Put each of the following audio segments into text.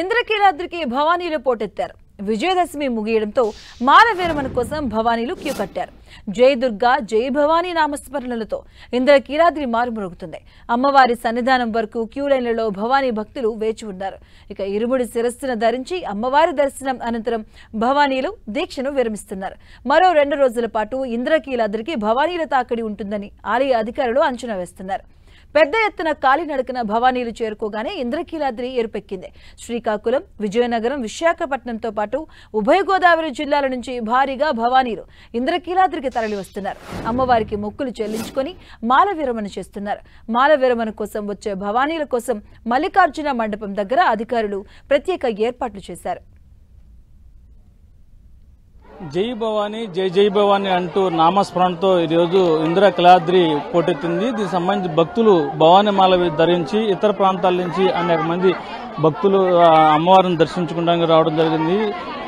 ఇంద్రకీలాద్రికి భవానీలు పోటెత్తారు। విజయదశమి ముగియడంతో మానవీరమణ కోసం భవానీలు క్యూ కట్టారు। జై దుర్గా జై భవానీ నామస్మరణలతో ఇంద్రకీలాద్రి మారుమరుగుతుంది। అమ్మవారి సన్నిధానం వరకు క్యూ లైన్లలో భవానీ భక్తులు వేచి ఉన్నారు। ఇక ఇరుముడి శిరస్సును ధరించి అమ్మవారి దర్శనం అనంతరం భవానీలు దీక్షను విరమిస్తున్నారు। మరో 2 రోజుల పాటు ఇంద్రకీలాద్రికి భవానీల తాకిడి ఉంటుందని ఆలయ అధికారులు అంచనా వేస్తున్నారు। పెద్ద ఎత్తున కాలినడకన భవానీలు చేరుకోగానే ఇంద్రకీలాద్రి ఎరుపెక్కింది। శ్రీకాకుళం, విజయనగరం, విశాఖపట్నంతో పాటు ఉభయ గోదావరి జిల్లాల నుంచి భారీగా భవానీలు ఇంద్రకీలాద్రికి తరలి వస్తున్నారు। అమ్మవారికి మొక్కులు చెల్లించుకొని మాల విరమణ చేస్తున్నారు। మాల విరమణ కోసం వచ్చే భవానీల కోసం మల్లికార్జున మండపం దగ్గర అధికారులు ప్రత్యేక ఏర్పాట్లు చేశారు। జై భవానీ జై జై భవానీ అంటూ నామస్మరణతో ఈరోజు ఇంద్రకీలాద్రి పోటెత్తింది। దీనికి సంబంధించి భక్తులు భవానీ మాల ధరించి ఇతర ప్రాంతాల నుంచి అనేక మంది భక్తులు అమ్మవారిని దర్శించుకోవడానికి రావడం జరిగింది।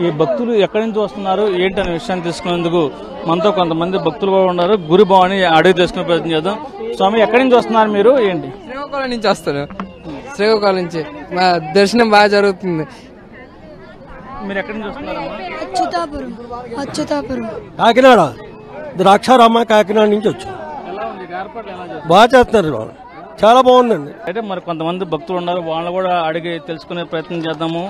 ఈ భక్తులు ఎక్కడి నుంచి వస్తున్నారు ఏంటనే విషయాన్ని తెలుసుకునేందుకు మనతో కొంతమంది భక్తులు కూడా ఉన్నారు। గురు భవానీ అడిగి తెలుసుకునే ప్రయత్నం చేద్దాం। స్వామి, ఎక్కడి నుంచి వస్తున్నారు మీరు? ఏంటి? శ్రీకాకుళం నుంచి వస్తారు। శ్రీకాకుళం నుంచి మా దర్శనం బాగా జరుగుతుంది। మీరు ఎక్కడి నుంచి వస్తున్నారు? కాకినాడ, ద్రాక్షారామ, కాకినాడ నుంచి వచ్చి బాగా చేస్తున్నారు, చాలా బాగుందండి। అయితే మరి కొంతమంది భక్తులు ఉన్నారు, వాళ్ళు కూడా అడిగి తెలుసుకునే ప్రయత్నం చేద్దాము।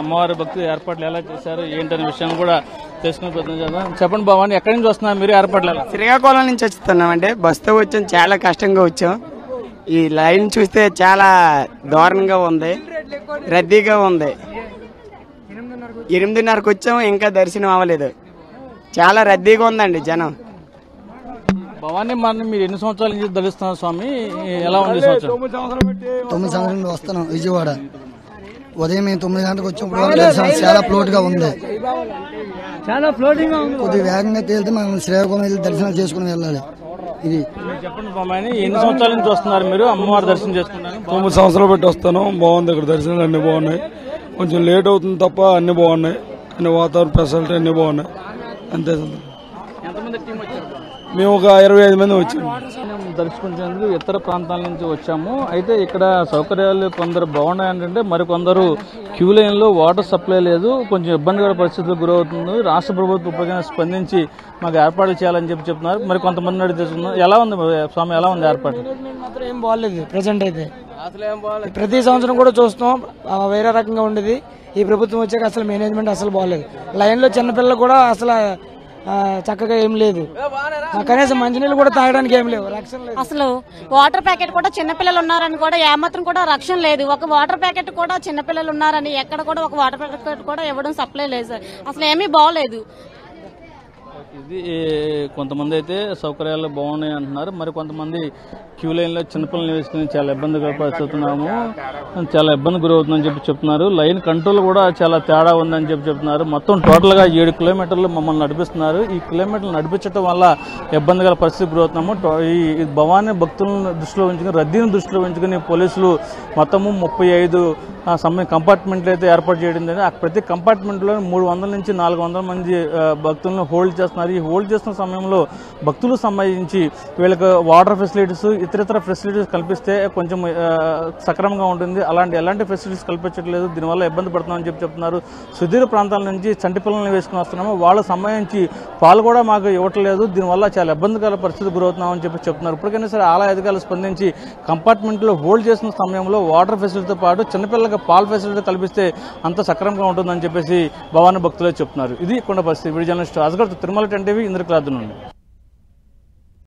అమ్మవారి భక్తులు ఏర్పాట్లు ఎలా చేశారు ఏంటనే విషయం కూడా తెలుసుకునే ప్రయత్నం చేద్దాం। చెప్పండి భవానీ, ఎక్కడి నుంచి వస్తున్నారు మీరు? ఏర్పాట్లు ఎలా? శ్రీకాకుళం నుంచి వస్తున్నామంటే బస్సుతో వచ్చాం, చాలా కష్టంగా వచ్చాం। ఈ లైన్ చూస్తే చాలా దారుణంగా ఉంది, రద్దీగా ఉంది। 8:30కు వచ్చాము, ఇంకా దర్శనం అవ్వలేదు, చాలా రద్దీగా ఉందండి జనం। భవానీ మాలని మీరు ఎన్ని సంవత్సరాల నుంచి దర్శిస్తున్నారు స్వామి? ఎలా ఉంది? 9 సంవత్సరాల నుంచి వస్తున్నాం విజయవాడ। ఉదయం 9 గంటలకు వచ్చాం, చాలా ఫ్లోట్ గా ఉంది, కొద్దిగా వేగంగా తేలితే మనం శ్రీకాకుళం వెళ్ళి దర్శనం చేసుకుని వెళ్ళాలి। ఇది చెప్పండి భవానీ, ఎన్ని సంవత్సరాల నుంచి వస్తున్నారు మీరు అమ్మవారి దర్శనం చేసుకున్నారు? 9 సంవత్సరాలు పెట్టి వస్తాను, బాగుంది, ఇక్కడ దర్శనాలు అన్ని బాగున్నాయి। కొంచెం లేట్ అవుతుంది తప్ప అన్ని బాగున్నాయి, అన్ని వాతావరణ ఫెసిలిటీ అన్ని బాగున్నాయి, అంతే సార్। మేము ఒక 25 మంది వచ్చాము దర్శించేందుకు, ఇతర ప్రాంతాల నుంచి వచ్చాము। అయితే ఇక్కడ సౌకర్యాలు కొందరు బాగున్నాయి అంటే మరికొందరు క్యూ లైన్లో వాటర్ సప్లై లేదు, కొంచెం ఇబ్బందికర పరిస్థితులకు గురవుతుంది। రాష్ట్ర ప్రభుత్వం ఉపయోగం స్పందించి మాకు ఏర్పాట్లు చేయాలని చెప్పి చెప్తున్నారు। మరి కొంతమంది అడిగి తెలుసుకున్నారు। ఎలా ఉంది స్వామి, ఎలా ఉంది ఏర్పాట్లు? మాత్రం ఏం బాగాలేదు ప్రజెంట్ అయితే, ప్రతి సంవత్సరం కూడా చూస్తాం వేరే రకంగా ఉండేది, ఈ ప్రభుత్వం వచ్చాక అసలు మేనేజ్మెంట్ అసలు బాగాలేదు। లైన్లో చిన్నపిల్లలు కూడా అసలు చక్కగా ఏం లేదు, కనీసం మంచినీళ్ళు కూడా తాగడానికి ఏం లేవు, రక్షణ లేదు అసలు। వాటర్ ప్యాకెట్ కూడా చిన్నపిల్లలు ఉన్నారని కూడా ఏమాత్రం కూడా రక్షణ లేదు, ఒక వాటర్ ప్యాకెట్ కూడా చిన్నపిల్లలు ఉన్నారని ఎక్కడ కూడా ఒక వాటర్ ప్యాకెట్ కూడా ఇవ్వడం సప్లై లేదు సార్, అసలు ఏమీ బాగలేదు ఇది। కొంతమంది అయితే సౌకర్యాలు బాగున్నాయి అంటున్నారు, మరి కొంతమంది క్యూ లైన్లో చిన్నపిల్లలు వేసుకుని చాలా ఇబ్బందిగా పడుతున్నాము, చాలా ఇబ్బంది గురవుతుందని చెప్పి చెప్తున్నారు। లైన్ కంట్రోల్ కూడా చాలా తేడా ఉందని చెప్పి చెప్తున్నారు। మొత్తం టోటల్గా 7 కిలోమీటర్లు మమ్మల్ని నడిపిస్తున్నారు। ఈ కిలోమీటర్లు నడిపించడం వల్ల ఇబ్బందిగా పరిస్థితి గురవుతున్నాము। ఈ భవానీ భక్తులను దృష్టిలో ఉంచుకుని, రద్దీని దృష్టిలో ఉంచుకుని పోలీసులు మొత్తము 35 కంపార్ట్మెంట్లు అయితే ఏర్పాటు చేయడం జరిగింది। ప్రతి కంపార్ట్మెంట్లో 300 నుంచి 400 మంది భక్తులను హోల్డ్ చేస్తున్నారు। ఈ హోల్డ్ చేస్తున్న సమయంలో భక్తులకు సంబంధించి వీళ్ళకి వాటర్ ఫెసిలిటీస్, ఇతర ఫెసిలిటీస్ కల్పిస్తే కొంచెం సక్రమంగా ఉంటుంది, అలాంటి ఎలాంటి ఫెసిలిటీస్ కల్పించట్లేదు, దీనివల్ల ఇబ్బంది పడుతున్నామని చెప్పి చెప్తున్నారు। సుదూర ప్రాంతాల నుంచి చంటి పిల్లల్ని వేసుకుని వస్తున్నాము, వాళ్ళకి సంబంధించి పాలు కూడా మాకు ఇవ్వట్లేదు, దీనివల్ల చాలా ఇబ్బందికర పరిస్థితి గురవుతున్నామని చెప్పి చెప్తున్నారు। ఇప్పటికైనా సరే ఆలయ అధికారులు స్పందించి కంపార్ట్మెంట్లో హోల్డ్ చేసిన సమయంలో వాటర్ ఫెసిలిటీతో పాటు చిన్నపిల్లలకు పాలు ఫెసిలిటీ కల్పిస్తే అంత సక్రమంగా ఉంటుందని చెప్పేసి భవానీ భక్తులే చెప్తున్నారు। ఇది కొండ పరిస్థితి విజయనగరం రాజగర్ తిరుమల 10 ఇంద్రకీలాద్రి నుండి।